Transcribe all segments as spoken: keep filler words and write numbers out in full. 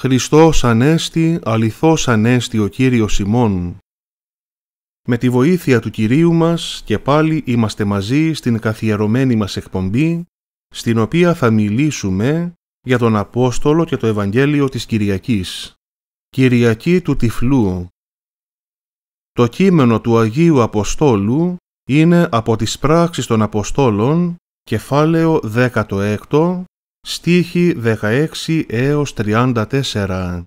Χριστός ανέστη, αληθώς ανέστη ο Κύριος ημών. Με τη βοήθεια του Κυρίου μας και πάλι είμαστε μαζί στην καθιερωμένη μας εκπομπή, στην οποία θα μιλήσουμε για τον Απόστολο και το Ευαγγέλιο της Κυριακής. Κυριακή του Τυφλού. Το κείμενο του Αγίου Αποστόλου είναι από τις πράξεις των Αποστόλων, κεφάλαιο δεκαέξι, στίχοι δεκαέξι έως τριάντα τέσσερα.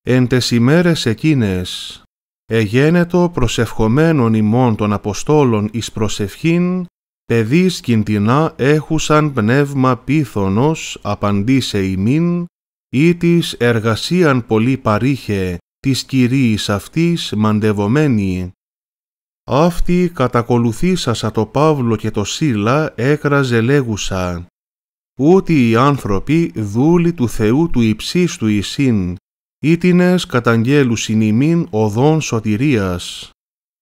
Εν τες ημέρες εκείνες, εγένετο προσευχομένων ημών των Αποστόλων εις προσευχήν, παιδείς κιντινά έχουσαν πνεύμα πίθωνος απαντήσε ημίν, ή της εργασίαν πολύ παρήχε της κυρίης αυτής μαντευομένη. Αυτή κατακολουθήσασα το Παύλο και το Σίλα έκραζε λέγουσα, ούτι οι άνθρωποι δούλοι του Θεού του υψίστου εισήν, ήτινες καταγγέλουσιν ημίν οδόν σωτηρίας.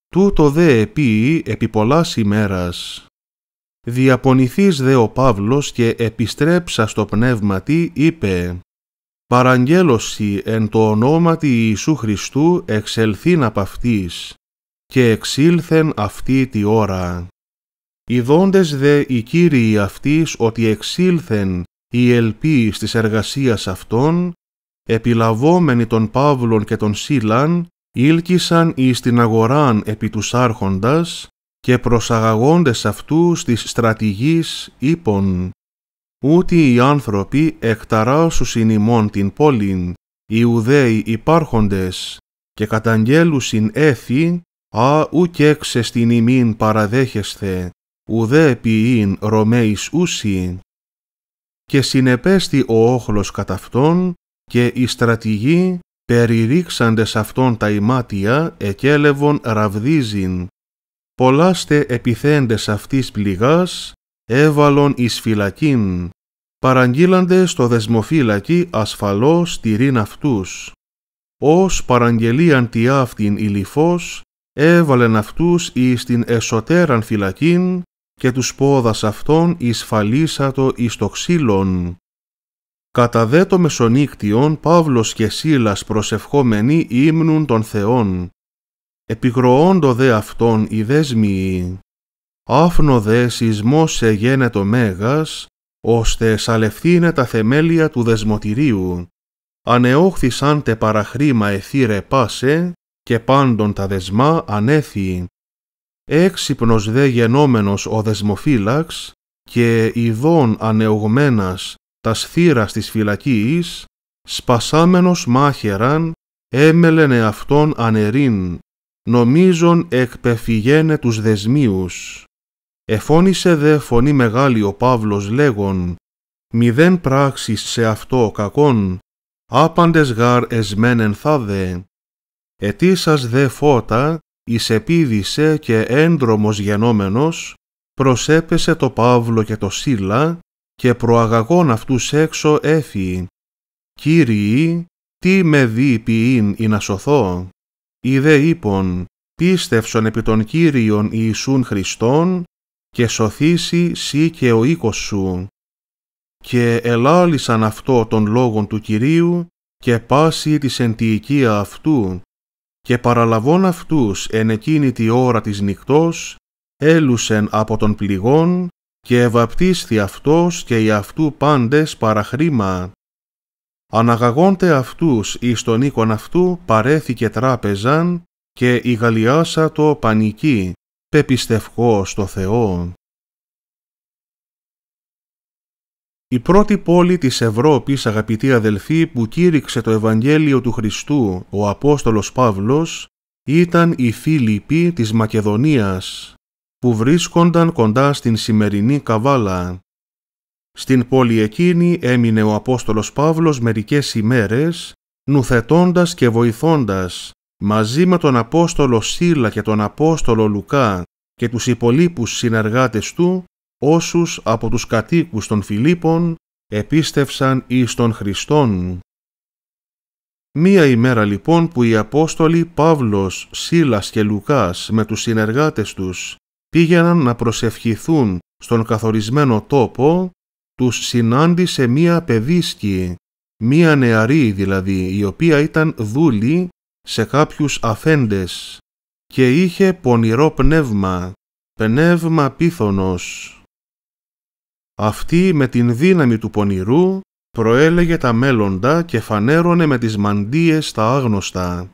Τούτο δε επί επί πολλάς ημέρας. Διαπονηθείς δε ο Παύλος και επιστρέψα στο πνεύματι είπε, παραγγέλωση εν το ονόματι Ιησού Χριστού εξελθήν απ' αυτής, και εξήλθεν αυτή τη ώρα. Ειδώντες δε οι κύριοι αυτής ότι εξήλθεν οι ελπίς της εργασίας αυτών, επιλαβόμενοι των Παύλων και των Σίλαν, ήλκησαν εις την αγοράν επί τους άρχοντας και προσαγαγόντες αυτούς της στρατηγής είπων, ούτι οι άνθρωποι εκταράσουσιν ημών την πόλην, Ιουδαίοι υπάρχοντες, και καταγγέλουσιν έθη, α ουκ εξεστην ημίν παραδέχεσθε, ουδέ επιήν Ρωμαίς ούσι. Και συνεπέστη ο όχλος κατ' αυτόν, και οι στρατηγοί περιρίξαντες αυτόν τα ημάτια εκέλευον ραβδίζειν. Πολλάστε επιθέντες αυτής πληγάς, έβαλον εις φυλακήν, παραγγείλαντε στο δεσμοφύλακι ασφαλώς τηρίν αυτούς. Ως παραγγελίαν τι αυτήν ηλιφός, έβαλεν αυτούς εις την εσωτέραν φυλακήν και τους πόδας αυτών εισφαλίσατο εις το ξύλον. Κατά δε το μεσονύκτιον Παύλος και Σίλας προσευχόμενοι ύμνουν των Θεών. Επικροώντο δε αυτόν οι δέσμοιοι. Άφνο δε σεισμός εγένετο μέγας, ώστε σαλευθύνε τα θεμέλια του δεσμοτηρίου. Ανεόχθησαν τε παραχρήμα εθήρε πάσε, και πάντων τα δεσμά ανέθη. Έξυπνος δε γενόμενος ο δεσμοφύλαξ, και ειδών ανεωγμένας τας θύρας της φυλακής, σπασάμενος μάχεραν, έμελενε αυτόν ανερίν, νομίζον εκπεφυγένε τους δεσμίους. Εφώνησε δε φωνή μεγάλη ο Παύλος λέγον, μηδέν πράξεις σε αυτό κακόν, άπαντες γαρ εσμένεν θάδε. Ετήσας δε φώτα, εις επίδησε και έντρομος γενόμενος, προσέπεσε το Παύλο και το Σίλα, και προαγαγών αυτούς έξω έφυ. Κύριοι, τι με δει ποιήν ή να σωθώ. Οι δε είπων, πίστευσον επί των Κύριων Ιησούν Χριστόν, και σωθήσει σύ και ο οίκος σου. Και ελάλησαν αυτό των λόγων του Κυρίου, και πάση της εν τη οικία αυτού. Και παραλαβών αυτούς εν εκείνη τη ώρα της νυχτός, έλουσεν από των πληγών, και ευαπτίσθη αυτός και οι αυτού πάντες παραχρήμα. Αναγαγόντε αυτούς εις τον οίκον αυτού παρέθηκε τράπεζαν, και η γαλιάσατο πανική, πεπιστευκό στο Θεό. Η πρώτη πόλη της Ευρώπης, αγαπητοί αδελφοί, που κήρυξε το Ευαγγέλιο του Χριστού, ο Απόστολος Παύλος, ήταν οι Φίλιπποι της Μακεδονίας, που βρίσκονταν κοντά στην σημερινή Καβάλα. Στην πόλη εκείνη έμεινε ο Απόστολος Παύλος μερικές ημέρες, νουθετώντας και βοηθώντας, μαζί με τον Απόστολο Σίλα και τον Απόστολο Λουκά και τους υπολείπους συνεργάτες του, όσους από τους κατοίκους των Φιλίππων επίστευσαν εις τον Χριστόν. Μία ημέρα λοιπόν που οι Απόστολοι Παύλος, Σίλας και Λουκάς με τους συνεργάτες τους πήγαιναν να προσευχηθούν στον καθορισμένο τόπο, τους συνάντησε μία παιδίσκη, μία νεαρή δηλαδή, η οποία ήταν δούλη σε κάποιους αφέντες και είχε πονηρό πνεύμα, πνεύμα πίθωνος. Αυτή με την δύναμη του πονηρού προέλεγε τα μέλλοντα και φανέρωνε με τις μαντίες τα άγνωστα.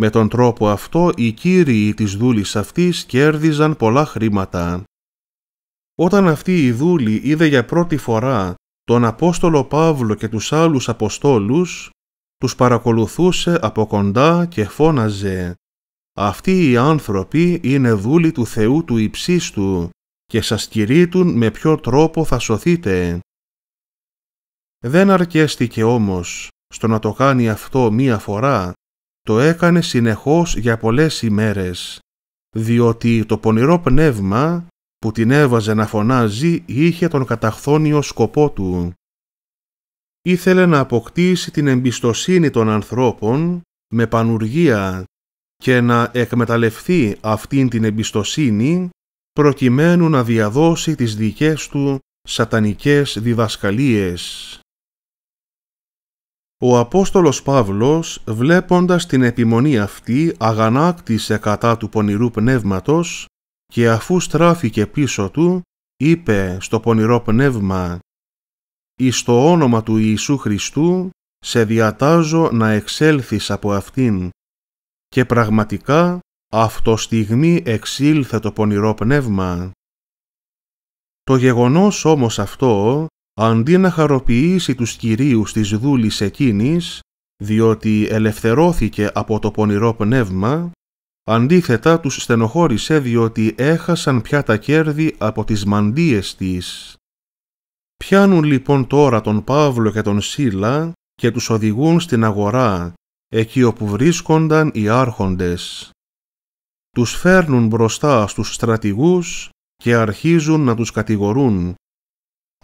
Με τον τρόπο αυτό οι κύριοι της δούλης αυτής κέρδιζαν πολλά χρήματα. Όταν αυτή η δούλη είδε για πρώτη φορά τον Απόστολο Παύλο και τους άλλους Αποστόλους, τους παρακολουθούσε από κοντά και φώναζε «Αυτοί οι άνθρωποι είναι δούλοι του Θεού του Υψίστου και σας κηρύττουν με ποιο τρόπο θα σωθείτε». Δεν αρκέστηκε όμως στο να το κάνει αυτό μία φορά, το έκανε συνεχώς για πολλές ημέρες, διότι το πονηρό πνεύμα που την έβαζε να φωνάζει είχε τον καταχθόνιο σκοπό του. Ήθελε να αποκτήσει την εμπιστοσύνη των ανθρώπων με πανουργία και να εκμεταλλευτεί αυτήν την εμπιστοσύνη προκειμένου να διαδώσει τις δικές του σατανικές διδασκαλίες. Ο Απόστολος Παύλος, βλέποντας την επιμονή αυτή, αγανάκτησε κατά του πονηρού πνεύματος και αφού στράφηκε πίσω του, είπε στο πονηρό πνεύμα «Εις το όνομα του Ιησού Χριστού, σε διατάζω να εξέλθεις από αυτήν». Και πραγματικά, αυτοστιγμή εξήλθε το πονηρό πνεύμα. Το γεγονός όμως αυτό, αντί να χαροποιήσει τους κυρίους της δούλης εκείνης, διότι ελευθερώθηκε από το πονηρό πνεύμα, αντίθετα τους στενοχώρησε διότι έχασαν πια τα κέρδη από τις μαντίες της. Πιάνουν λοιπόν τώρα τον Παύλο και τον Σίλα και τους οδηγούν στην αγορά, εκεί όπου βρίσκονταν οι άρχοντες. Τους φέρνουν μπροστά στους στρατηγούς και αρχίζουν να τους κατηγορούν.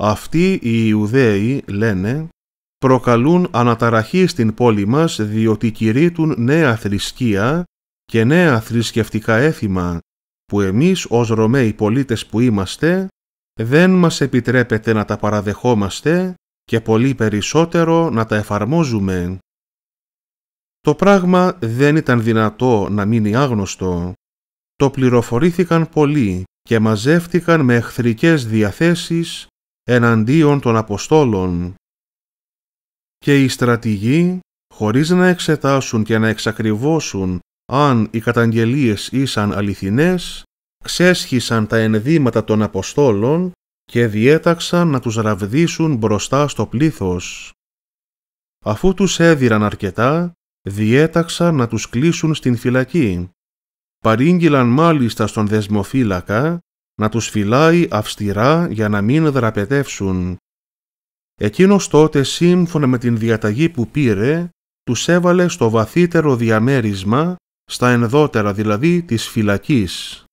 Αυτοί οι Ιουδαίοι, λένε, προκαλούν αναταραχή στην πόλη μας διότι κηρύττουν νέα θρησκεία και νέα θρησκευτικά έθιμα, που εμείς ως Ρωμαίοι πολίτες που είμαστε, δεν μας επιτρέπεται να τα παραδεχόμαστε και πολύ περισσότερο να τα εφαρμόζουμε. Το πράγμα δεν ήταν δυνατό να μείνει άγνωστο. Το πληροφορήθηκαν πολλοί και μαζεύτηκαν με εχθρικές διαθέσεις εναντίον των Αποστόλων. Και οι στρατηγοί, χωρίς να εξετάσουν και να εξακριβώσουν αν οι καταγγελίες ήσαν αληθινές, ξέσχισαν τα ενδύματα των Αποστόλων και διέταξαν να τους ραβδίσουν μπροστά στο πλήθος. Αφού τους έδιραν αρκετά, διέταξαν να τους κλείσουν στην φυλακή. Παρήγγειλαν μάλιστα στον δεσμοφύλακα να τους φυλάει αυστηρά για να μην δραπετεύσουν. Εκείνος τότε, σύμφωνα με την διαταγή που πήρε, τους έβαλε στο βαθύτερο διαμέρισμα, στα ενδότερα δηλαδή της φυλακής.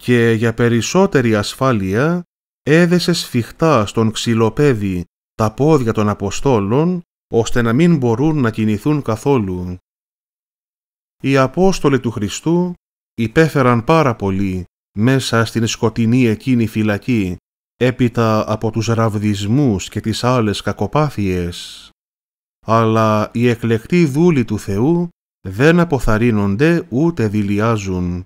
Και για περισσότερη ασφάλεια έδεσε σφιχτά στον ξυλοπέδι τα πόδια των Αποστόλων, ώστε να μην μπορούν να κινηθούν καθόλου. Οι Απόστολοι του Χριστού υπέφεραν πάρα πολύ μέσα στην σκοτεινή εκείνη φυλακή, έπειτα από τους ραβδισμούς και τις άλλες κακοπάθειες. Αλλά οι εκλεκτοί δούλοι του Θεού δεν αποθαρρύνονται ούτε δειλιάζουν.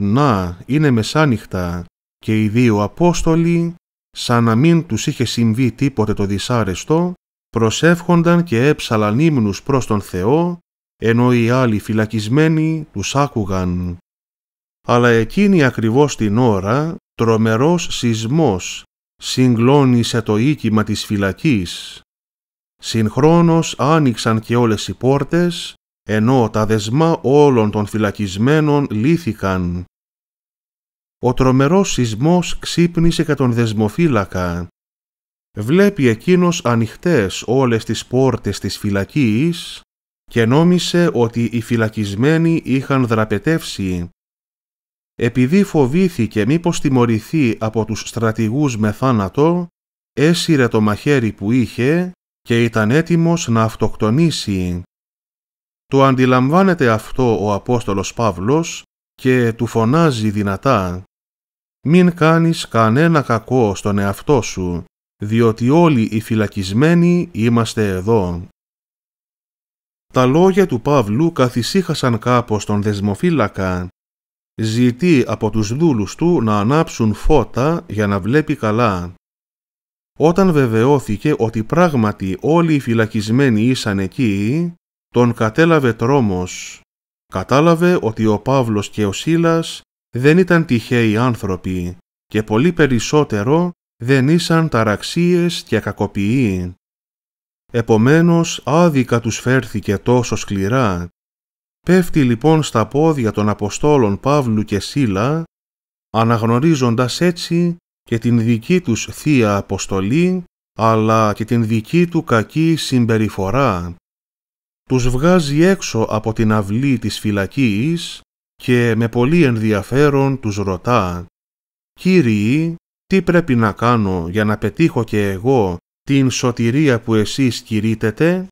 Να, είναι μεσάνυχτα και οι δύο Απόστολοι, σαν να μην τους είχε συμβεί τίποτε το δυσάρεστο, προσεύχονταν και έψαλαν ύμνους προς τον Θεό, ενώ οι άλλοι φυλακισμένοι τους άκουγαν. Αλλά εκείνη ακριβώς την ώρα, τρομερός σεισμός συγκλώνησε το οίκημα της φυλακής. Συγχρόνως άνοιξαν και όλες οι πόρτες, ενώ τα δεσμά όλων των φυλακισμένων λύθηκαν. Ο τρομερός σεισμός ξύπνησε και τον δεσμοφύλακα. Βλέπει εκείνος ανοιχτές όλες τις πόρτες της φυλακής και νόμισε ότι οι φυλακισμένοι είχαν δραπετεύσει. Επειδή φοβήθηκε μήπως τιμωρηθεί από τους στρατηγούς με θάνατο, έσυρε το μαχαίρι που είχε και ήταν έτοιμος να αυτοκτονήσει. Το αντιλαμβάνεται αυτό ο Απόστολος Παύλος και του φωνάζει δυνατά «Μην κάνεις κανένα κακό στον εαυτό σου, διότι όλοι οι φυλακισμένοι είμαστε εδώ». Τα λόγια του Παύλου καθησύχασαν κάπως τον δεσμοφύλακα. Ζητεί από τους δούλους του να ανάψουν φώτα για να βλέπει καλά. Όταν βεβαιώθηκε ότι πράγματι όλοι οι φυλακισμένοι ήσαν εκεί, τον κατέλαβε τρόμος. Κατάλαβε ότι ο Παύλος και ο Σίλας δεν ήταν τυχαίοι άνθρωποι και πολύ περισσότερο δεν ήσαν ταραξίες και κακοποιοί. Επομένως άδικα τους φέρθηκε τόσο σκληρά. Πέφτει λοιπόν στα πόδια των Αποστόλων Παύλου και Σίλα, αναγνωρίζοντας έτσι και την δική τους θεία αποστολή, αλλά και την δική του κακή συμπεριφορά. Τους βγάζει έξω από την αυλή της φυλακής και με πολύ ενδιαφέρον τους ρωτά: «Κύριοι, τι πρέπει να κάνω για να πετύχω και εγώ την σωτηρία που εσείς κηρύττετε?»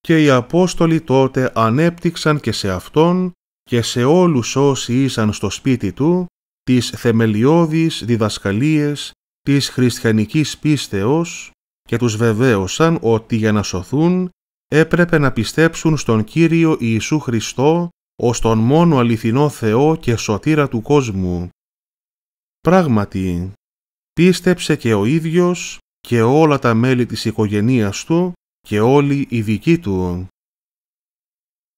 Και οι Απόστολοι τότε ανέπτυξαν και σε αυτόν και σε όλους όσοι ήσαν στο σπίτι του τις θεμελιώδεις διδασκαλίες της χριστιανικής πίστεως και τους βεβαίωσαν ότι για να σωθούν έπρεπε να πιστέψουν στον Κύριο Ιησού Χριστό ως τον μόνο αληθινό Θεό και σωτήρα του κόσμου. Πράγματι, πίστεψε και ο ίδιος και όλα τα μέλη της οικογένειας του και όλοι οι δικοί του.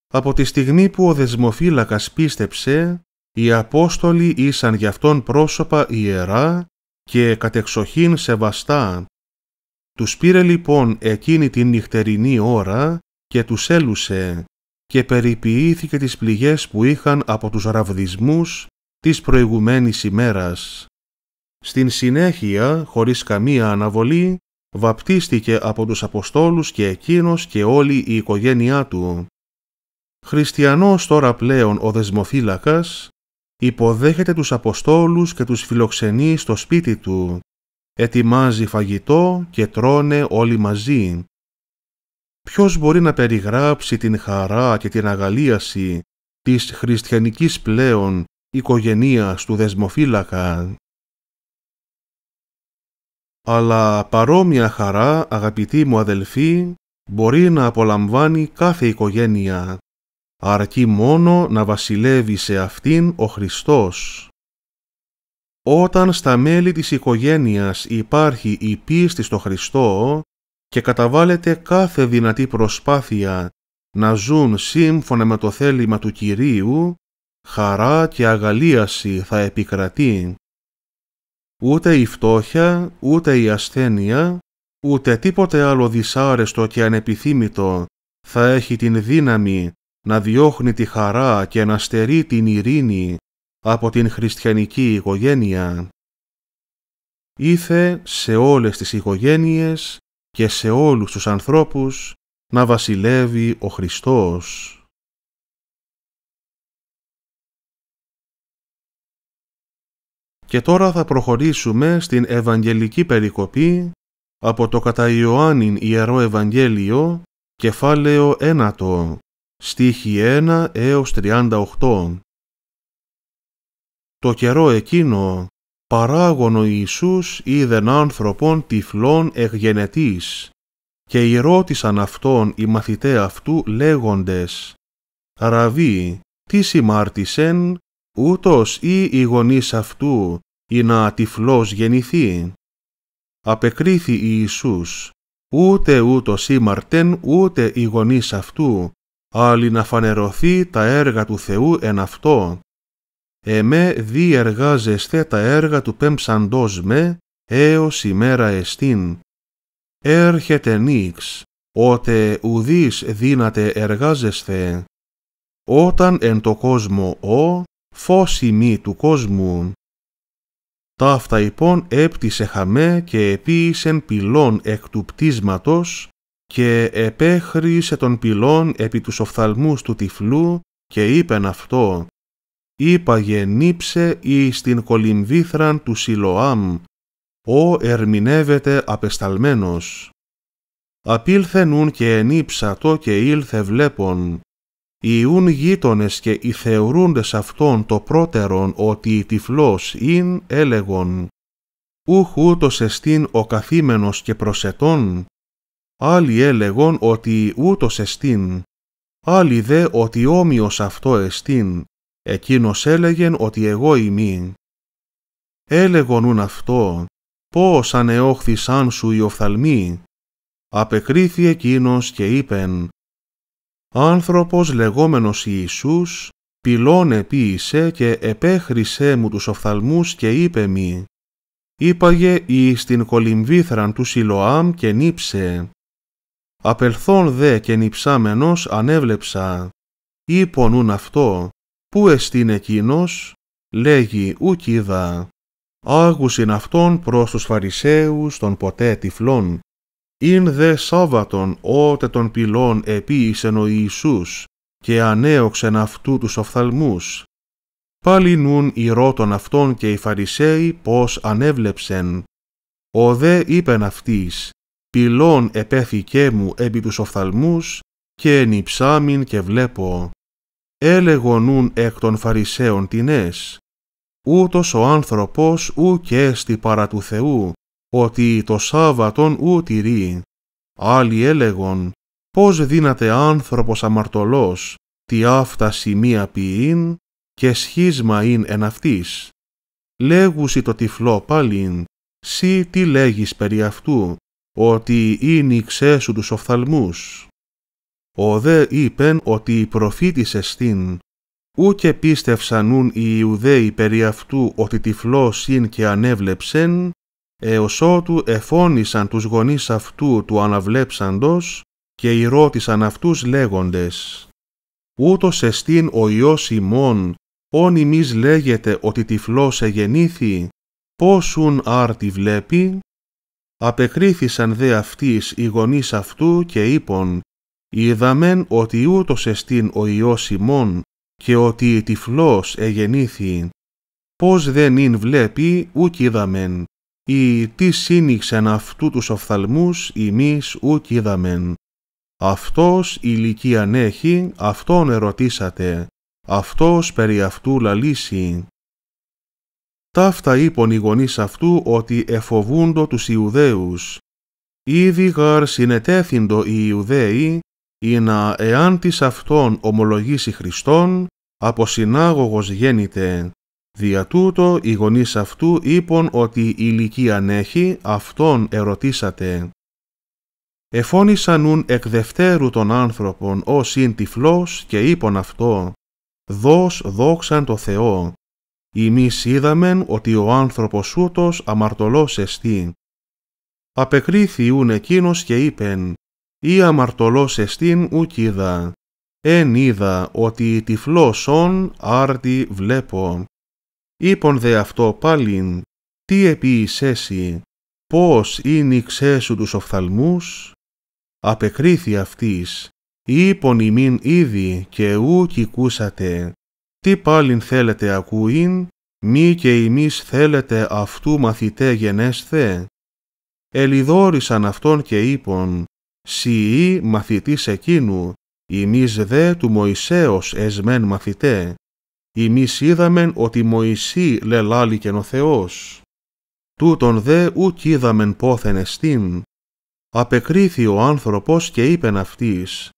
Από τη στιγμή που ο δεσμοφύλακας πίστεψε, οι Απόστολοι ήσαν γι' αυτόν πρόσωπα ιερά και κατεξοχήν σεβαστά. Τους πήρε λοιπόν εκείνη την νυχτερινή ώρα και τους έλουσε και περιποιήθηκε τις πληγές που είχαν από τους ραβδισμούς της προηγουμένης ημέρας. Στην συνέχεια, χωρίς καμία αναβολή, βαπτίστηκε από τους Αποστόλους και εκείνος και όλη η οικογένειά του. Χριστιανός τώρα πλέον ο δεσμοφύλακας, υποδέχεται τους Αποστόλους και τους φιλοξενεί στο σπίτι του, ετοιμάζει φαγητό και τρώνε όλοι μαζί. Ποιος μπορεί να περιγράψει την χαρά και την αγαλίαση της χριστιανικής πλέον οικογένειας του δεσμοφύλακα? Αλλά παρόμοια χαρά, αγαπητοί μου αδελφοί, μπορεί να απολαμβάνει κάθε οικογένεια, αρκεί μόνο να βασιλεύει σε αυτήν ο Χριστός. Όταν στα μέλη της οικογένειας υπάρχει η πίστη στο Χριστό και καταβάλλεται κάθε δυνατή προσπάθεια να ζουν σύμφωνα με το θέλημα του Κυρίου, χαρά και αγαλίαση θα επικρατεί. Ούτε η φτώχεια, ούτε η ασθένεια, ούτε τίποτε άλλο δυσάρεστο και ανεπιθύμητο θα έχει την δύναμη να διώχνει τη χαρά και να στερεί την ειρήνη από την χριστιανική οικογένεια. Ήθε σε όλες τις οικογένειες και σε όλους τους ανθρώπους να βασιλεύει ο Χριστός. Και τώρα θα προχωρήσουμε στην Ευαγγελική περικοπή από το κατά Ιωάννην Ιερό Ευαγγέλιο, κεφάλαιο ένατο, στίχοι ένα έως τριάντα οκτώ. Το καιρό εκείνο, παράγωνο Ιησούς είδεν άνθρωπον τυφλών εγγενετής, και ηρώτησαν αυτόν οι μαθηταί αυτού λέγοντες: «Ραβή, τι συμάρτησεν, ούτως ή οι γονείς αυτού, ή να τυφλός γεννηθεί?» Απεκρίθη Ιησούς: «Ούτε ούτως σήμαρτεν, ούτε οι γονείς αυτού, άλλοι να φανερωθεί τα έργα του Θεού εν αυτό. Εμέ διεργάζεσθε τα έργα του πέμψαντός με, έως ημέρα εστίν. Έρχεται νύξ, ότε ουδείς δύναται εργάζεσθε. Όταν εν το κόσμο ο, φως ημί του κόσμου. Ταύτα υπόν έπτυσε χαμέ και επίησεν πυλών εκ του πτίσματος και επέχρισε τον πυλών επί τους οφθαλμούς του τυφλού και είπεν αυτό: Είπαγε νύψε εις την κολυμβήθραν του Σιλοάμ, ο ερμηνεύεται απεσταλμένος. Απήλθε νουν και ενύψατο και ήλθε βλέπον. Ιούν γείτονες και οι θεωρούντες αυτόν το πρώτερον ότι τυφλός ειν έλεγον: ούχ ούτως εστίν ο καθήμενος και προσετών, άλλοι έλεγον ότι ούτως εστίν, άλλοι δε ότι όμοιος αυτό εστίν, εκείνος έλεγεν ότι εγώ ημί. Έλεγον ούν αυτό, πώς ανεόχθησαν σου οι οφθαλμοί, απεκρίθη εκείνος και είπεν, άνθρωπος λεγόμενος Ιησούς, πυλών επίησε και επέχρισε μου τους οφθαλμούς και είπε μη, είπαγε εις την κολυμβήθραν του Σιλοάμ και νύψε. Απελθόν δε και νυψάμενος ανέβλεψα, είπον ούν αυτό, πού εστίν εκείνος, λέγει ούκ είδα. Άγουσιν αυτόν προς τους Φαρισαίους των ποτέ τυφλών, ειν δε Σάββατον ότε των πυλών επίησεν ο Ιησούς, και ανέωξεν αυτού τους οφθαλμούς. Πάλι νουν οι ρώτων αυτών και οι Φαρισαίοι πως ανέβλεψεν. Ο δε είπεν αυτής, πυλών επέθηκε μου επί τους οφθαλμούς, και νυψάμιν και βλέπω. Έλεγον νουν εκ των Φαρισαίων τινές, ούτως ο άνθρωπος ου και έστι παρά του Θεού, ότι το Σάββατον ου τηρεί. Άλλοι έλεγον, πώς δύναται άνθρωπος αμαρτωλός, τι αυτά σημεία ποιήν, και σχίσμα ειν εν αυτής. Λέγουσι το τυφλό πάλιν, σύ τι λέγεις περί αυτού, ότι είναι εξέσου τους οφθαλμούς. Ο δε είπεν ότι προφήτης εστίν, ου και πίστευσαν ούν οι Ιουδαίοι περί αυτού ότι τυφλός ειν και ανέβλεψεν, έως ότου εφώνησαν τους γονείς αυτού του αναβλέψαντος, και ηρώτησαν αυτούς λέγοντες, ούτως εστίν ο Υιός ημών, όν ημείς λέγεται ότι τυφλός εγεννήθη, πόσουν άρτη βλέπει. Απεκρίθησαν δε αυτοίς οι γονείς αυτού και είπον, είδαμεν ότι ούτως εστίν ο Υιός ημών, και ότι τυφλός εγεννήθη. Πώς δεν ειν βλέπει ούκ είδαμεν, ή τι σύνηξεν αυτού τους οφθαλμούς ημείς ούκ είδαμεν. Αυτός ηλικίαν έχει, αυτόν ερωτήσατε, αυτός περί αυτού λαλήσει. Ταύτα είπον οι γονείς αυτού ότι εφοβούντο τους Ιουδαίους. Ήδη γαρ συνετέθυντο οι Ιουδαίοι, ή να εάν της αυτόν ομολογήσει Χριστόν, από συνάγωγος γέννηται. Δια τούτο οι γονείς αυτού είπον ότι ηλικίαν έχει, αυτόν ερωτήσατε. Εφώνησαν ούν εκ δευτέρου των άνθρωπων ως ειν τυφλός και είπον αυτό, δός δόξαν το Θεό. Ημείς είδαμεν ότι ο άνθρωπος ούτως αμαρτωλός εστί. Απεκρίθη ούν εκείνος και είπεν, ή αμαρτωλός εστίν ούκ είδα, εν είδα ότι τυφλός ον άρτη βλέπω. Είπον δε αυτό πάλιν, τι επίησέσι, πώς είναι εξέσου τους οφθαλμούς. Απεκρίθη αυτής, είπον ημίν ήδη και ούκ οικούσατε, τι πάλιν θέλετε ακούειν, μη και ημείς θέλετε αυτού μαθητέ γενέσθε. Ελιδόρισαν αυτόν και είπον, «Σιεί μαθητής εκείνου, ημείς δε του Μωυσέως εσμέν μαθητέ, ημείς είδαμεν ότι Μωυσή λελάληκεν ο Θεός». Τούτον δε ούκ είδαμεν πόθεν εστίν. Απεκρίθη ο άνθρωπος και είπεν αυτής,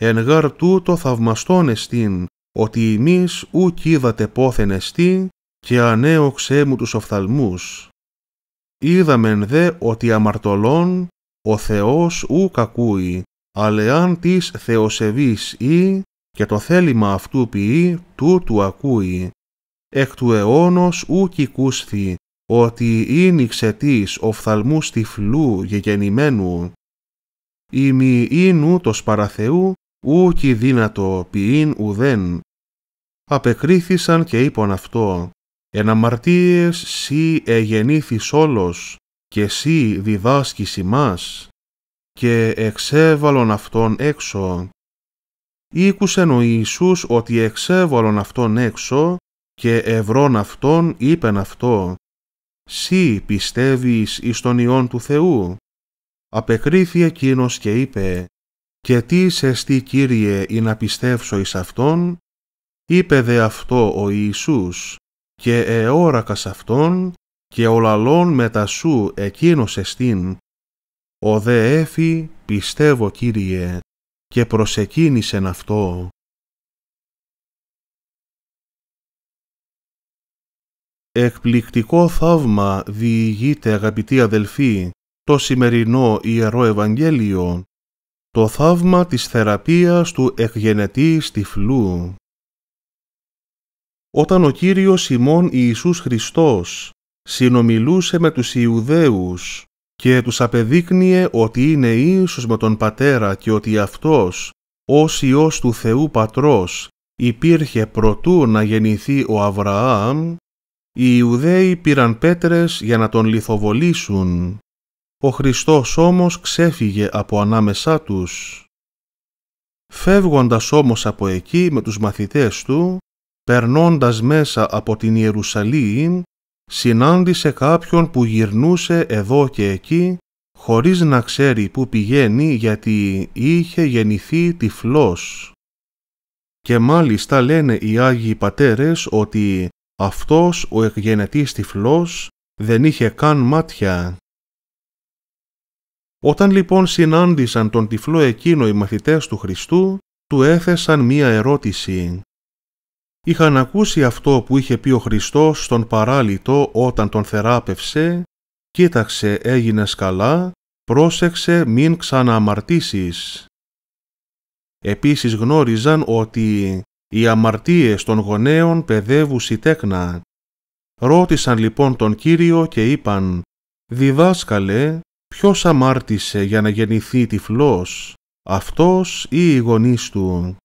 «Εν γαρ τούτο θαυμαστόν εστίν, ότι ημείς ούκ είδατε πόθεν εστί, και ανέωξέ μου τους οφθαλμούς». Είδαμεν δε ότι αμαρτωλών, ο Θεός ου κακούει, αλεάν της θεοσεβής ή, και το θέλημα αυτού ποιεί, τούτου ακούει. Εκ του αιώνος ου κικούσθη, ότι είναι ξετής οφθαλμούς τυφλού γεγεννημένου. Ημι ειν ούτως παρά Θεού, ου κι δύνατο ποιήν ουδέν. Απεκρίθησαν και είπον αυτό, εν αμαρτίες σύ εγεννήθης όλος, και σύ διδάσκεις ημάς, και εξέβαλον αυτόν έξω. Ήκουσεν ο Ιησούς ότι εξέβαλον αυτόν έξω, και ευρών αυτόν είπεν αυτό, «Σύ πιστεύεις εις τον Υιόν του Θεού». Απεκρίθη εκείνος και είπε, «Και τι εστί Κύριε ή να πιστεύσω εις αυτόν». Είπε δε αυτό ο Ιησούς, και εόρακας αυτόν, και ο λαλών μετασού εκείνος εστίν, ο δε έφη πιστεύω Κύριε και προσεκίνησεν αυτό. Εκπληκτικό θαύμα διηγείται, αγαπητοί αδελφοί, το σημερινό Ιερό Ευαγγέλιο, το θαύμα της θεραπείας του εκγενετής τυφλού. Όταν ο Κύριος ημών Ιησούς Χριστός συνομιλούσε με τους Ιουδαίους και τους απεδείκνυε ότι είναι ίσως με τον Πατέρα και ότι αυτός, ως Υιός του Θεού Πατρός, υπήρχε προτού να γεννηθεί ο Αβραάμ, οι Ιουδαίοι πήραν πέτρες για να τον λιθοβολήσουν. Ο Χριστός όμως ξέφυγε από ανάμεσά τους. Φεύγοντας όμως από εκεί με τους μαθητές του, περνώντας μέσα από την Ιερουσαλήμ, συνάντησε κάποιον που γυρνούσε εδώ και εκεί, χωρίς να ξέρει πού πηγαίνει, γιατί είχε γεννηθεί τυφλός. Και μάλιστα λένε οι Άγιοι Πατέρες ότι αυτός ο εκγενετής τυφλός δεν είχε καν μάτια. Όταν λοιπόν συνάντησαν τον τυφλό εκείνο οι μαθητές του Χριστού, του έθεσαν μία ερώτηση. Είχαν ακούσει αυτό που είχε πει ο Χριστός στον παράλυτο όταν τον θεράπευσε, «Κοίταξε, έγινες καλά, πρόσεξε μην ξανααμαρτήσεις». Επίσης γνώριζαν ότι οι αμαρτίες των γονέων παιδεύουσι τέκνα. Ρώτησαν λοιπόν τον Κύριο και είπαν, «Διδάσκαλε, ποιος αμάρτησε για να γεννηθεί τυφλός, αυτός ή οι γονείς του?»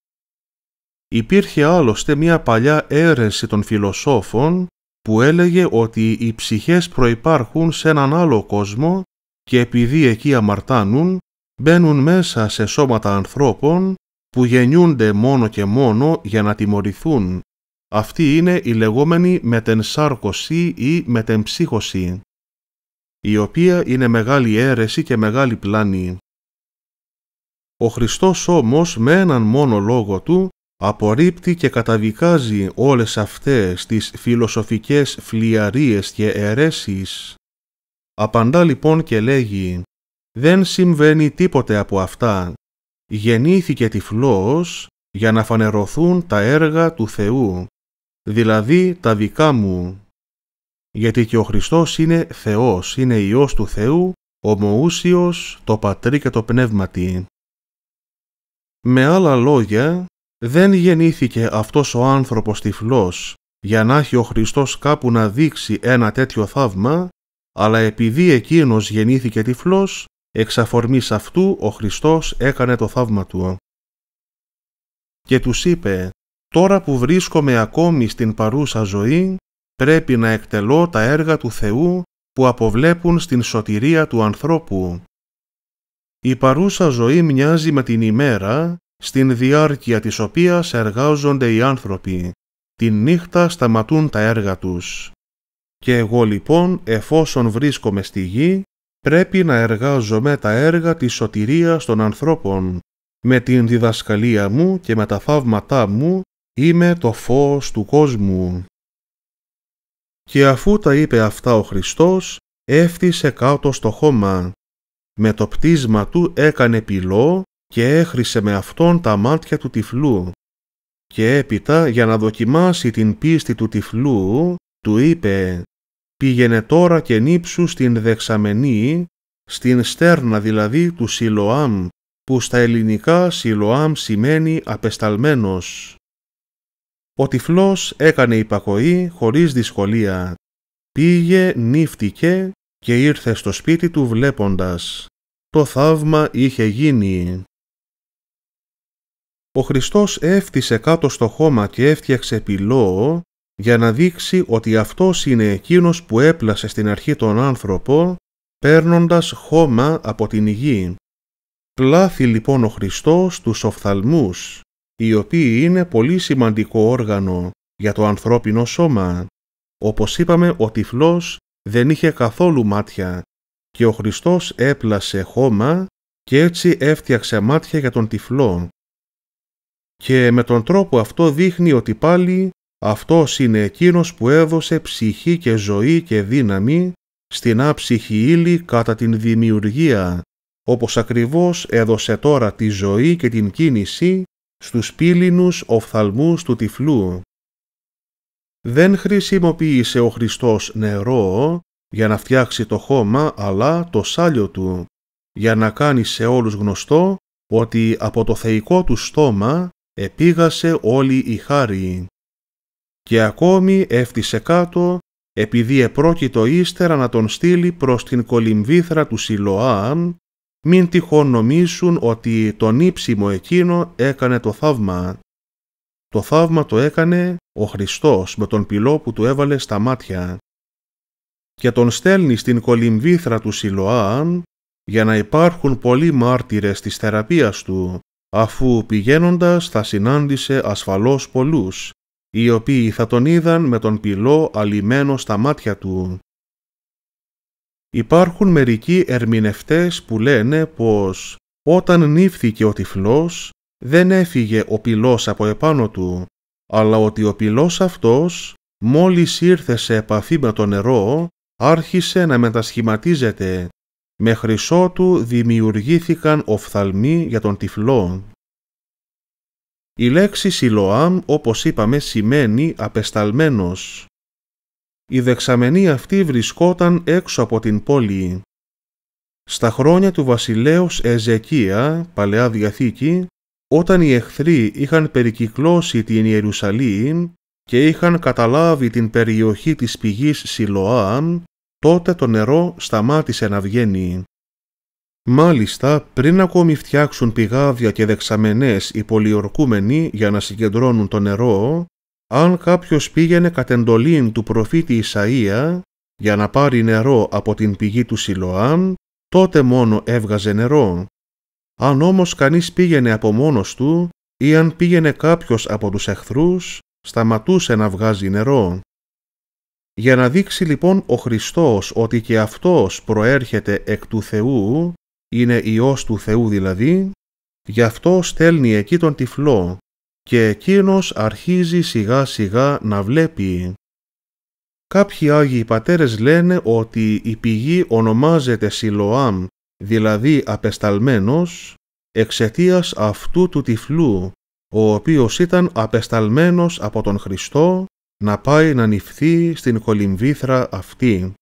Υπήρχε άλλωστε μια παλιά αίρεση των φιλοσόφων που έλεγε ότι οι ψυχές προϋπάρχουν σε έναν άλλο κόσμο και επειδή εκεί αμαρτάνουν, μπαίνουν μέσα σε σώματα ανθρώπων που γεννιούνται μόνο και μόνο για να τιμωρηθούν. Αυτή είναι η λεγόμενη μετενσάρκωση ή μετεμψύχωση, η οποία είναι μεγάλη αίρεση και μεγάλη πλάνη. Ο Χριστός όμως με έναν μόνο λόγο του απορρίπτει και καταδικάζει όλες αυτές τις φιλοσοφικές φλιαρίες και αιρέσεις. Απαντά λοιπόν και λέγει «Δεν συμβαίνει τίποτε από αυτά. Γεννήθηκε τυφλός για να φανερωθούν τα έργα του Θεού, δηλαδή τα δικά μου». Γιατί και ο Χριστός είναι Θεός, είναι Υιός του Θεού, ομοούσιος, το Πατρί και το Πνεύματι. Με άλλα λόγια, δεν γεννήθηκε αυτός ο άνθρωπος τυφλός για να έχει ο Χριστός κάπου να δείξει ένα τέτοιο θαύμα, αλλά επειδή εκείνος γεννήθηκε τυφλός, εξ αφορμής αυτού ο Χριστός έκανε το θαύμα του. Και τους είπε, «Τώρα που βρίσκομαι ακόμη στην παρούσα ζωή, πρέπει να εκτελώ τα έργα του Θεού που αποβλέπουν στην σωτηρία του ανθρώπου». Η παρούσα ζωή μοιάζει με την ημέρα, στην διάρκεια της οποίας εργάζονται οι άνθρωποι. Την νύχτα σταματούν τα έργα τους. Και εγώ λοιπόν, εφόσον βρίσκομαι στη γη, πρέπει να εργάζομαι τα έργα της σωτηρίας των ανθρώπων. Με την διδασκαλία μου και με τα θαύματά μου είμαι το φως του κόσμου. Και αφού τα είπε αυτά ο Χριστός, έφτισε κάτω στο χώμα. Με το πτίσμα του έκανε πυλό και έχρισε με αυτόν τα μάτια του τυφλού. Και έπειτα, για να δοκιμάσει την πίστη του τυφλού, του είπε «Πήγαινε τώρα και νύψου στην δεξαμενή, στην στέρνα δηλαδή του Σιλοάμ, που στα ελληνικά Σιλοάμ σημαίνει απεσταλμένος». Ο τυφλός έκανε υπακοή χωρίς δυσκολία. Πήγε, νύφτηκε και ήρθε στο σπίτι του βλέποντας. Το θαύμα είχε γίνει. Ο Χριστός έφτισε κάτω στο χώμα και έφτιαξε πυλό για να δείξει ότι αυτός είναι εκείνος που έπλασε στην αρχή τον άνθρωπο, παίρνοντας χώμα από την γη. Πλάθη λοιπόν ο Χριστός τους οφθαλμούς, οι οποίοι είναι πολύ σημαντικό όργανο για το ανθρώπινο σώμα. Όπως είπαμε, ο τυφλός δεν είχε καθόλου μάτια και ο Χριστός έπλασε χώμα και έτσι έφτιαξε μάτια για τον τυφλό. Και με τον τρόπο αυτό δείχνει ότι πάλι Αυτός είναι εκείνος που έδωσε ψυχή και ζωή και δύναμη στην άψυχη ύλη κατά την δημιουργία, όπως ακριβώς έδωσε τώρα τη ζωή και την κίνηση στους πύληνους οφθαλμούς του τυφλού. Δεν χρησιμοποίησε ο Χριστός νερό για να φτιάξει το χώμα, αλλά το σάλιο του, για να κάνει σε όλους γνωστό ότι από το θεϊκό του στόμα επήγασε όλη η χάρη. Και ακόμη έφτισε κάτω, επειδή επρόκειτο ύστερα να τον στείλει προς την κολυμβήθρα του Σιλοάμ, μην τυχόν νομίσουν ότι τον ύψιμο εκείνο έκανε το θαύμα. Το θαύμα το έκανε ο Χριστός με τον πυλό που του έβαλε στα μάτια. Και τον στέλνει στην κολυμβήθρα του Σιλοάμ για να υπάρχουν πολλοί μάρτυρες της θεραπείας του, αφού πηγαίνοντας θα συνάντησε ασφαλώς πολλούς, οι οποίοι θα τον είδαν με τον πυλό αλυμένο στα μάτια του. Υπάρχουν μερικοί ερμηνευτές που λένε πως όταν νύφθηκε ο τυφλός δεν έφυγε ο πυλός από επάνω του, αλλά ότι ο πυλός αυτός μόλις ήρθε σε επαφή με το νερό άρχισε να μετασχηματίζεται, μέχρι ότου δημιουργήθηκαν οφθαλμοί για τον τυφλό. Η λέξη Σιλοάμ, όπως είπαμε, σημαίνει απεσταλμένος. Η δεξαμενή αυτή βρισκόταν έξω από την πόλη. Στα χρόνια του βασιλέως Εζεκία, Παλαιά Διαθήκη, όταν οι εχθροί είχαν περικυκλώσει την Ιερουσαλήμ και είχαν καταλάβει την περιοχή της πηγής Σιλοάμ, τότε το νερό σταμάτησε να βγαίνει. Μάλιστα, πριν ακόμη φτιάξουν πηγάδια και δεξαμενές οι πολιορκούμενοι για να συγκεντρώνουν το νερό, αν κάποιος πήγαινε κατ' εντολήν του προφήτη Ισαΐα για να πάρει νερό από την πηγή του Σιλοάμ, τότε μόνο έβγαζε νερό. Αν όμως κανείς πήγαινε από μόνος του ή αν πήγαινε κάποιος από τους εχθρούς, σταματούσε να βγάζει νερό. Για να δείξει λοιπόν ο Χριστός ότι και αυτός προέρχεται εκ του Θεού, είναι Υιός του Θεού δηλαδή, γι' αυτό στέλνει εκεί τον τυφλό και εκείνος αρχίζει σιγά σιγά να βλέπει. Κάποιοι Άγιοι Πατέρες λένε ότι η πηγή ονομάζεται Σιλοάμ, δηλαδή απεσταλμένος, εξαιτίας αυτού του τυφλού, ο οποίος ήταν απεσταλμένος από τον Χριστό να πάει να νηφθεί στην κολυμβήθρα αυτή.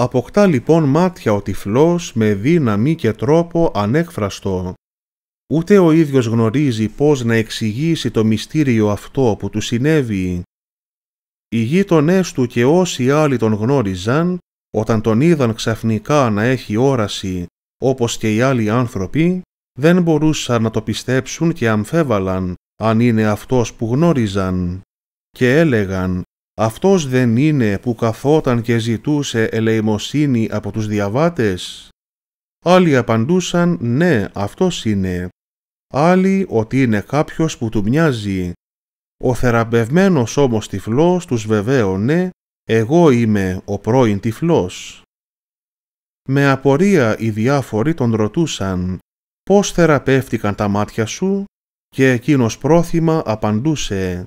Αποκτά λοιπόν μάτια ο τυφλός με δύναμη και τρόπο ανέκφραστο. Ούτε ο ίδιος γνωρίζει πώς να εξηγήσει το μυστήριο αυτό που του συνέβη. Οι γείτονές του και όσοι άλλοι τον γνώριζαν, όταν τον είδαν ξαφνικά να έχει όραση όπως και οι άλλοι άνθρωποι, δεν μπορούσαν να το πιστέψουν και αμφέβαλαν αν είναι αυτός που γνώριζαν. Και έλεγαν, αυτός δεν είναι που καθόταν και ζητούσε ελεημοσύνη από τους διαβάτες. Άλλοι απαντούσαν, ναι, αυτός είναι. Άλλοι ότι είναι κάποιος που του μοιάζει. Ο θεραπευμένος όμως τυφλός τους βεβαίωνε, εγώ είμαι ο πρώην τυφλός. Με απορία οι διάφοροι τον ρωτούσαν, πώς θεραπεύτηκαν τα μάτια σου, και εκείνος πρόθυμα απαντούσε,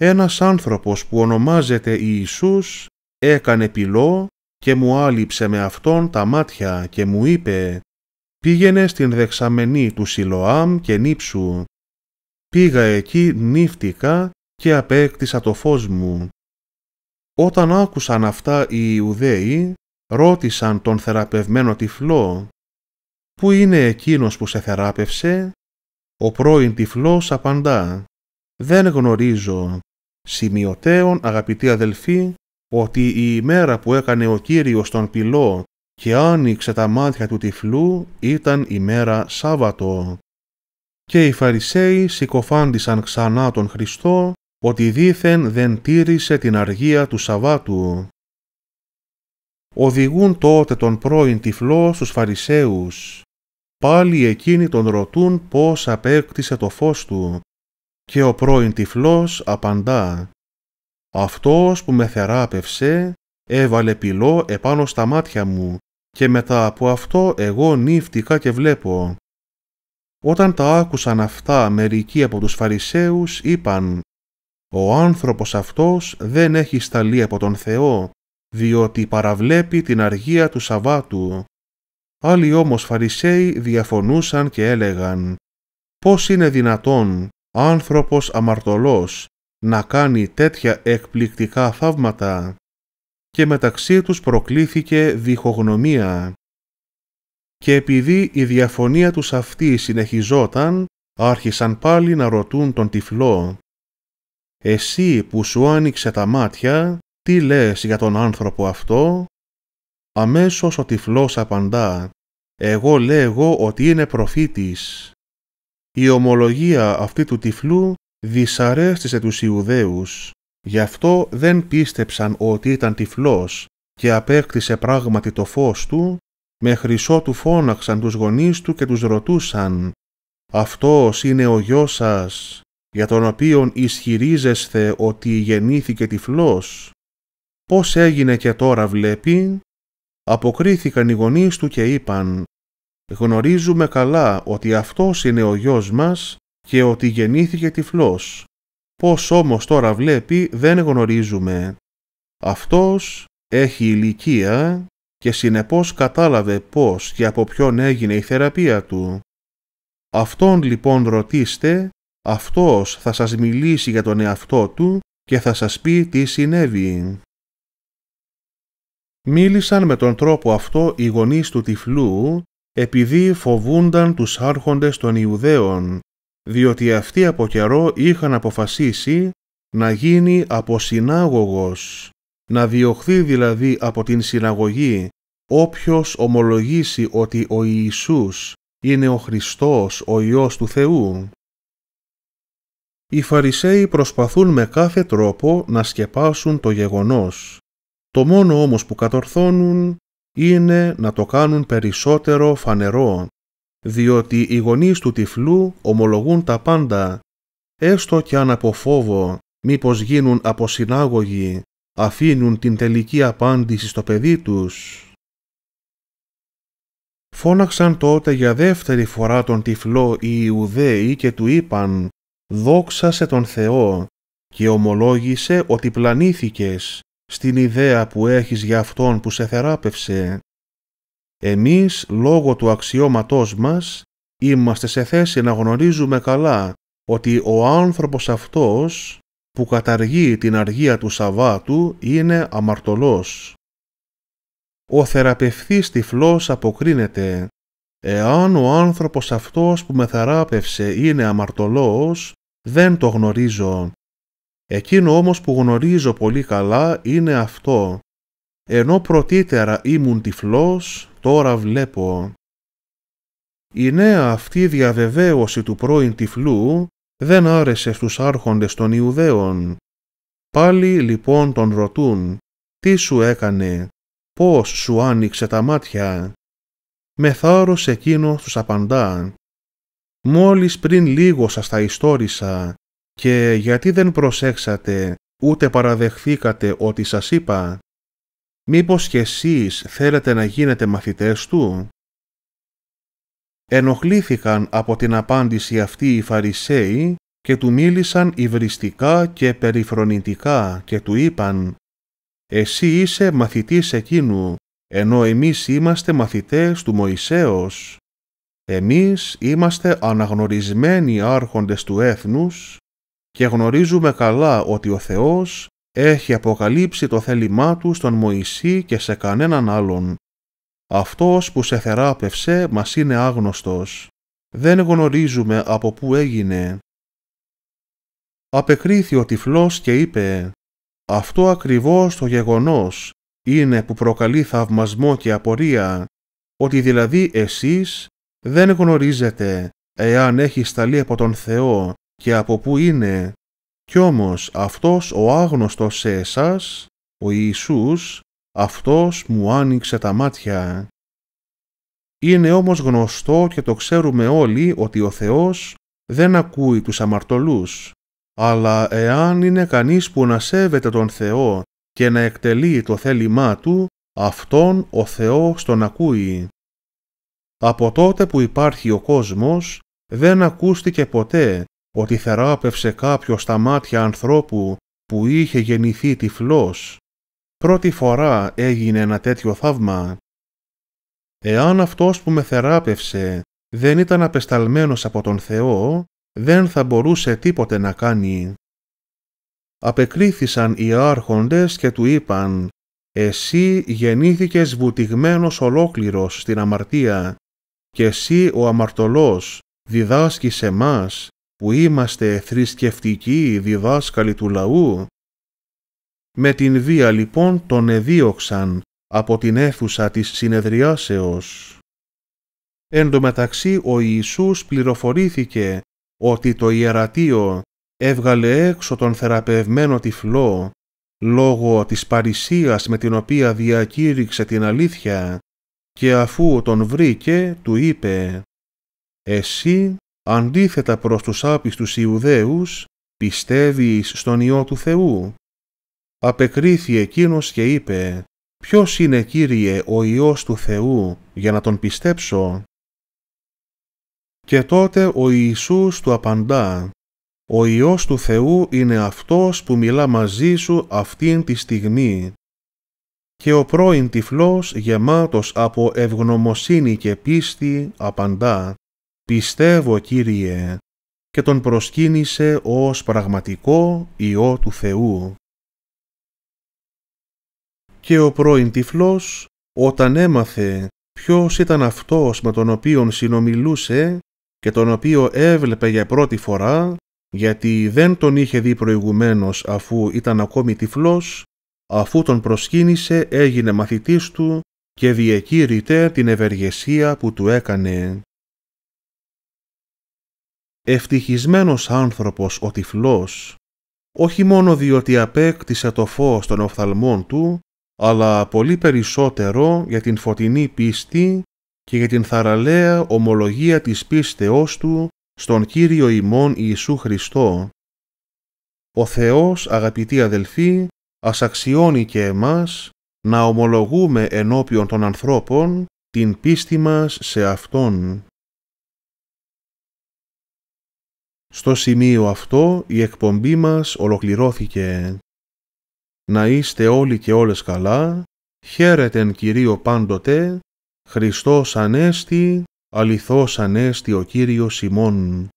ένας άνθρωπος που ονομάζεται Ιησούς έκανε πυλό και μου άλυψε με αυτόν τα μάτια και μου είπε «Πήγαινε στην δεξαμενή του Σιλοάμ και νύψου». Πήγα εκεί, νύφτηκα και απέκτησα το φως μου. Όταν άκουσαν αυτά οι Ιουδαίοι, ρώτησαν τον θεραπευμένο τυφλό «Πού είναι εκείνος που σε θεράπευσε?» Ο πρώην τυφλός απαντά «Δεν γνωρίζω». Σημειωτέων, αγαπητοί αδελφοί, ότι η ημέρα που έκανε ο Κύριος τον πυλό και άνοιξε τα μάτια του τυφλού ήταν ημέρα Σάββατο. Και οι Φαρισαίοι συκοφάντησαν ξανά τον Χριστό ότι δήθεν δεν τήρησε την αργία του Σαββάτου. Οδηγούν τότε τον πρώην τυφλό στους Φαρισαίους. Πάλι εκείνοι τον ρωτούν πώς απέκτησε το φως του. Και ο πρώην τυφλός απαντά «Αυτός που με θεράπευσε έβαλε πυλό επάνω στα μάτια μου και μετά από αυτό εγώ νύφτηκα και βλέπω». Όταν τα άκουσαν αυτά μερικοί από τους Φαρισαίους είπαν Ο άνθρωπος αυτός δεν έχει σταλεί από τον Θεό, διότι παραβλέπει την αργία του Σαββάτου. Άλλοι όμως Φαρισαίοι διαφωνούσαν και έλεγαν «Πώς είναι δυνατόν άνθρωπος αμαρτωλός να κάνει τέτοια εκπληκτικά θαύματα?» Και μεταξύ τους προκλήθηκε διχογνωμία. Και επειδή η διαφωνία τους αυτή συνεχιζόταν, άρχισαν πάλι να ρωτούν τον τυφλό «Εσύ που σου άνοιξε τα μάτια, τι λες για τον άνθρωπο αυτό?» Αμέσως ο τυφλός απαντά «Εγώ λέγω ότι είναι προφήτης». Η ομολογία αυτή του τυφλού δυσαρέστησε τους Ιουδαίους, γι' αυτό δεν πίστεψαν ότι ήταν τυφλός και απέκτησε πράγματι το φως του, με χρυσό του φώναξαν τους γονείς του και τους ρωτούσαν «Αυτός είναι ο γιος σας, για τον οποίον ισχυρίζεσθε ότι γεννήθηκε τυφλός? Πώς έγινε και τώρα βλέπει?» Αποκρίθηκαν οι γονείς του και είπαν «Γνωρίζουμε καλά ότι αυτός είναι ο γιος μας και ότι γεννήθηκε τυφλός. Πώς όμως τώρα βλέπει δεν γνωρίζουμε. Αυτός έχει ηλικία και συνεπώς κατάλαβε πώς και από ποιον έγινε η θεραπεία του. Αυτόν λοιπόν ρωτήστε, αυτός θα σας μιλήσει για τον εαυτό του και θα σας πει τι συνέβη». Μίλησαν με τον τρόπο αυτό οι γονείς του τυφλού, επειδή φοβούνταν τους άρχοντες των Ιουδαίων, διότι αυτοί από καιρό είχαν αποφασίσει να γίνει αποσυνάγωγος, να διωχθεί δηλαδή από την συναγωγή όποιος ομολογήσει ότι ο Ιησούς είναι ο Χριστός, ο Υιός του Θεού. Οι Φαρισαίοι προσπαθούν με κάθε τρόπο να σκεπάσουν το γεγονός. Το μόνο όμως που κατορθώνουν είναι να το κάνουν περισσότερο φανερό, διότι οι γονείς του τυφλού ομολογούν τα πάντα, έστω κι αν από φόβο μήπως γίνουν αποσυνάγωγοι, αφήνουν την τελική απάντηση στο παιδί τους. Φώναξαν τότε για δεύτερη φορά τον τυφλό οι Ιουδαίοι και του είπαν «Δόξασε τον Θεό» και ομολόγησε ότι πλανήθηκες στην ιδέα που έχεις για Αυτόν που σε θεράπευσε. Εμείς, λόγω του αξιώματός μας, είμαστε σε θέση να γνωρίζουμε καλά ότι ο άνθρωπος αυτός που καταργεί την αργία του Σαββάτου είναι αμαρτωλός. Ο θεραπευθής τυφλός αποκρίνεται «Εάν ο άνθρωπος αυτός που με θεράπευσε είναι αμαρτωλός, δεν το γνωρίζω. Εκείνο όμως που γνωρίζω πολύ καλά είναι αυτό. Ενώ πρωτύτερα ήμουν τυφλός, τώρα βλέπω». Η νέα αυτή διαβεβαίωση του πρώην τυφλού δεν άρεσε στους άρχοντες των Ιουδαίων. Πάλι λοιπόν τον ρωτούν «Τι σου έκανε, πώς σου άνοιξε τα μάτια?» Με θάρρος εκείνος τους απαντά «Μόλις πριν λίγο σας τα ιστόρισα, και γιατί δεν προσέξατε, ούτε παραδεχθήκατε ότι σας είπα? Μήπως κι εσείς θέλετε να γίνετε μαθητές του?» Ενοχλήθηκαν από την απάντηση αυτή οι Φαρισαίοι και του μίλησαν υβριστικά και περιφρονητικά και του είπαν «Εσύ είσαι μαθητής εκείνου, ενώ εμείς είμαστε μαθητές του Μωυσέως. Εμείς είμαστε αναγνωρισμένοι άρχοντες του έθνους και γνωρίζουμε καλά ότι ο Θεός έχει αποκαλύψει το θέλημά του στον Μωυσή και σε κανέναν άλλον. Αυτός που σε θεράπευσε μας είναι άγνωστος. Δεν γνωρίζουμε από πού έγινε». Απεκρίθη ο τυφλός και είπε «Αυτό ακριβώς το γεγονός είναι που προκαλεί θαυμασμό και απορία, ότι δηλαδή εσείς δεν γνωρίζετε εάν έχει σταλεί από τον Θεό και από πού είναι. Κι όμως αυτός ο άγνωστος σε εσάς, ο Ιησούς, αυτός μου άνοιξε τα μάτια. Είναι όμως γνωστό και το ξέρουμε όλοι ότι ο Θεός δεν ακούει τους αμαρτωλούς, αλλά εάν είναι κανείς που να σέβεται τον Θεό και να εκτελεί το θέλημά του, αυτόν ο Θεός τον ακούει. Από τότε που υπάρχει ο κόσμος, δεν ακούστηκε ποτέ ότι θεράπευσε κάποιος τα μάτια ανθρώπου που είχε γεννηθεί τυφλός. Πρώτη φορά έγινε ένα τέτοιο θαύμα. Εάν αυτός που με θεράπευσε δεν ήταν απεσταλμένος από τον Θεό, δεν θα μπορούσε τίποτε να κάνει. Απεκρίθησαν οι άρχοντες και του είπαν, «Εσύ γεννήθηκες βουτυγμένος ολόκληρος στην αμαρτία, και εσύ ο αμαρτωλός διδάσκεις εμάς, που είμαστε θρησκευτικοί διδάσκαλοι του λαού». Με την βία λοιπόν τον εδίωξαν από την αίθουσα της συνεδριάσεως. Εν τω μεταξύ ο Ιησούς πληροφορήθηκε ότι το ιερατείο έβγαλε έξω τον θεραπευμένο τυφλό, λόγω της παρησίας με την οποία διακήρυξε την αλήθεια, και αφού τον βρήκε, του είπε, «Εσύ, αντίθετα προς τους άπιστους Ιουδαίους, πιστεύεις στον Υιό του Θεού». Απεκρίθη εκείνος και είπε, «Ποιος είναι, Κύριε, ο Υιός του Θεού, για να τον πιστέψω?» Και τότε ο Ιησούς του απαντά, «Ο Υιός του Θεού είναι αυτός που μιλά μαζί σου αυτήν τη στιγμή». Και ο πρώην τυφλός, γεμάτος από ευγνωμοσύνη και πίστη, απαντά, «Πιστεύω, Κύριε», και τον προσκύνησε ως πραγματικό Υιό του Θεού. Και ο πρώην τυφλός, όταν έμαθε ποιος ήταν αυτός με τον οποίον συνομιλούσε και τον οποίο έβλεπε για πρώτη φορά, γιατί δεν τον είχε δει προηγουμένως αφού ήταν ακόμη τυφλός, αφού τον προσκύνησε έγινε μαθητής του και διεκήρυτε την ευεργεσία που του έκανε. Ευτυχισμένος άνθρωπος ο τυφλός, όχι μόνο διότι απέκτησε το φως των οφθαλμών του, αλλά πολύ περισσότερο για την φωτεινή πίστη και για την θαραλέα ομολογία της πίστεώς του στον Κύριο ημών Ιησού Χριστό. Ο Θεός, αγαπητοί αδελφοί, ας αξιώνει και εμάς να ομολογούμε ενώπιον των ανθρώπων την πίστη μας σε Αυτόν. Στο σημείο αυτό η εκπομπή μας ολοκληρώθηκε. Να είστε όλοι και όλες καλά, χαίρετεν Κυρίο πάντοτε, Χριστός Ανέστη, αληθώς Ανέστη ο Κύριος ημών.